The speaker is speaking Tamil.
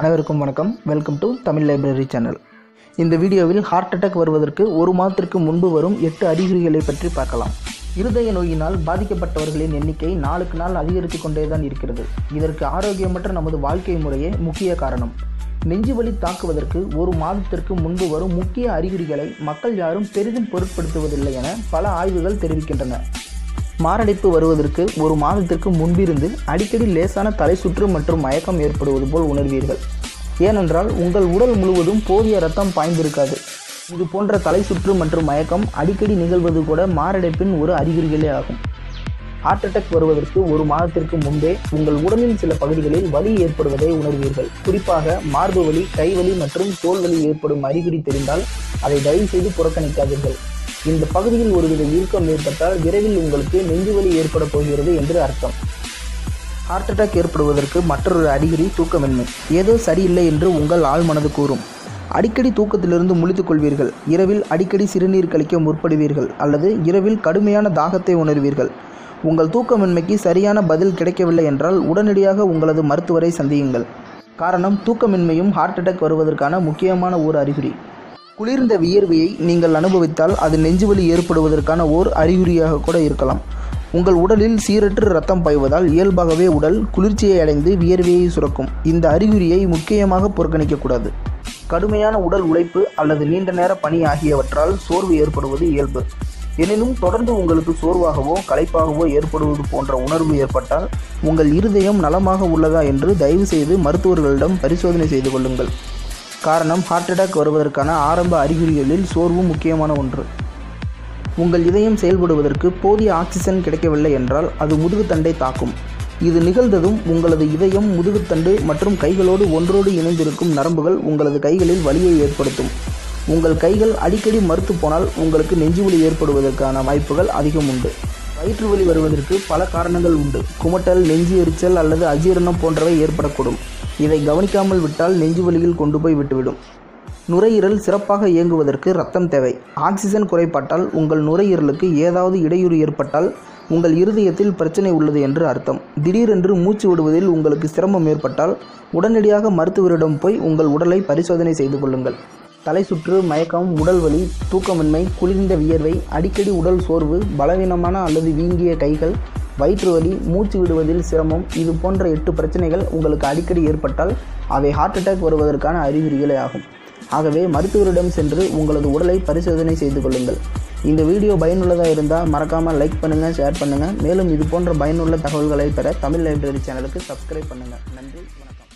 அனைவருக்கும் வணக்கம். Welcome to Tamil library channel. இந்த வீடியோவில் ஹார்ட் அட்டாக் வருவதற்கு ஒரு மாதத்திற்கு முன்பு வரும் 8 அறிகுறிகளை பற்றி பார்க்கலாம். இருதய நோயினால் பாதிக்கப்பட்டவர்களின் எண்ணிக்கை நாளுக்கு நாள் அதிகரித்து கொண்டே தான் இருக்கிறது. இதற்கு ஆரோக்கியமற்ற நமது வாழ்க்கை முறையே முக்கிய காரணம். நெஞ்சுவலி தாக்குவதற்கு ஒரு மாதத்திற்கு முன்பு வரும் முக்கிய அறிகுறிகளை மக்கள் யாரும் பெரிதும் பொருட்படுத்துவதில்லை என பல ஆய்வுகள் தெரிவிக்கின்றன. மாரடைப்பு வருவதற்கு ஒரு மாதத்திற்கு முன்பிருந்து அடிக்கடி லேசான தலை சுற்று மற்றும் மயக்கம் ஏற்படுவது போல் உணர்வீர்கள். ஏனென்றால் உங்கள் உடல் முழுவதும் போதிய இரத்தம் பாய்ந்திருக்காது. இது போன்ற தலை சுற்று மற்றும் மயக்கம் அடிக்கடி நிகழ்வது கூட மாரடைப்பின் ஒரு அறிகுறிகளே ஆகும். ஹார்ட் அட்டாக் வருவதற்கு ஒரு மாதத்திற்கு முன்பே உங்கள் உடலின் சில பகுதிகளில் வலி ஏற்படுவதை உணர்வீர்கள். குறிப்பாக மார்பு வலி, கைவலி மற்றும் தோல்வலி ஏற்படும் அறிகுறி தெரிந்தால் அதை தயவு செய்து புறக்கணிக்காதீர்கள். இந்த பகுதியில் ஒருவித வீக்கம் ஏற்பட்டால் விரைவில் உங்களுக்கு நெஞ்சுவலி ஏற்பட போகிறது என்று அர்த்தம். ஹார்ட் அட்டாக் ஏற்படுவதற்கு மற்றொரு அறிகுறி தூக்கமின்மை. ஏதோ சரியில்லை என்று உங்கள் ஆழ்மனது கூறும். அடிக்கடி தூக்கத்திலிருந்து முழித்துக் கொள்வீர்கள். இரவில் அடிக்கடி சிறுநீர் கழிக்க முற்படுவீர்கள் அல்லது இரவில் கடுமையான தாகத்தை உணர்வீர்கள். உங்கள் தூக்கமின்மைக்கு சரியான பதில் கிடைக்கவில்லை என்றால் உடனடியாக உங்களது மருத்துவரை சந்தியுங்கள். காரணம், தூக்கமின்மையும் ஹார்ட் அட்டாக் வருவதற்கான முக்கியமான ஓர் அறிகுறி. குளிர்ந்த வியர்வையை நீங்கள் அனுபவித்தால் அது நெஞ்சுவலி ஏற்படுவதற்கான ஓர் அறிகுறியாக கூட இருக்கலாம். உங்கள் உடலில் சீரற்று இரத்தம் பாய்வதால் இயல்பாகவே உடல் குளிர்ச்சியை அடைந்து வியர்வையை சுரக்கும். இந்த அறிகுறியை முக்கியமாக புறக்கணிக்கக்கூடாது. கடுமையான உடல் உழைப்பு அல்லது நீண்ட நேர பணி ஆகியவற்றால் சோர்வு ஏற்படுவது இயல்பு. எனினும் தொடர்ந்து உங்களுக்கு சோர்வாகவோ களைப்பாகவோ ஏற்படுவது போன்ற உணர்வு ஏற்பட்டால் உங்கள் இருதயம் நலமாக உள்ளதா என்று தயவு செய்து மருத்துவர்களிடம் பரிசோதனை செய்து கொள்ளுங்கள். காரணம், ஹார்ட் அட்டாக் வருவதற்கான ஆரம்ப அறிகுறிகளில் சோர்வும் முக்கியமான ஒன்று. உங்கள் இதயம் செயல்படுவதற்கு போதிய ஆக்சிஜன் கிடைக்கவில்லை என்றால் அது முதுகுத்தண்டை தாக்கும். இது நிகழ்ந்ததும் உங்களது இதயம், முதுகுத்தண்டு மற்றும் கைகளோடு ஒன்றோடு இணைந்திருக்கும் நரம்புகள் உங்களது கைகளில் வலியை ஏற்படுத்தும். உங்கள் கைகள் அடிக்கடி மறுத்து போனால் உங்களுக்கு நெஞ்சுவலி ஏற்படுவதற்கான வாய்ப்புகள் அதிகம் உண்டு. வயிற்று வலி வருவதற்கு பல காரணங்கள் உண்டு. குமட்டல், நெஞ்சு எரிச்சல் அல்லது அஜீரணம் போன்றவை ஏற்படக்கூடும். இதை கவனிக்காமல் விட்டால் நெஞ்சுவலியில் கொண்டு போய் விட்டுவிடும். நுரையீரல் சிறப்பாக இயங்குவதற்கு இரத்தம் தேவை. ஆக்சிஜன் குறைபாட்டால் உங்கள் நுரையீரலுக்கு ஏதாவது இடையூறு ஏற்பட்டால் உங்கள் இருதயத்தில் பிரச்சனை உள்ளது என்று அர்த்தம். திடீரென்று மூச்சு விடுவதில் உங்களுக்கு சிரமம் ஏற்பட்டால் உடனடியாக மருத்துவரிடம் போய் உங்கள் உடலை பரிசோதனை செய்து கொள்ளுங்கள். தலை சுற்று, மயக்கம், உடல்வலி, தூக்கமின்மை, குளிர்ந்த வியர்வை, அடிக்கடி உடல் சோர்வு, பலவீனமான அல்லது வீங்கிய கைகள், வயிற்று வலி, மூச்சு விடுவதில் சிரமம், இது போன்ற 8 பிரச்சனைகள் உங்களுக்கு அடிக்கடி ஏற்பட்டால் அவை ஹார்ட் அட்டாக் வருவதற்கான அறிகுறிகளே ஆகும். ஆகவே மருத்துவரிடம் சென்று உங்களது உடலை பரிசோதனை செய்து கொள்ளுங்கள். இந்த வீடியோ பயனுள்ளதாக இருந்தால் மறக்காமல் லைக் பண்ணுங்கள், ஷேர் பண்ணுங்கள். மேலும் இது போன்ற பயனுள்ள தகவல்களை பெற தமிழ் லைப்ரரி சேனலுக்கு சப்ஸ்கிரைப் பண்ணுங்கள். நன்றி, வணக்கம்.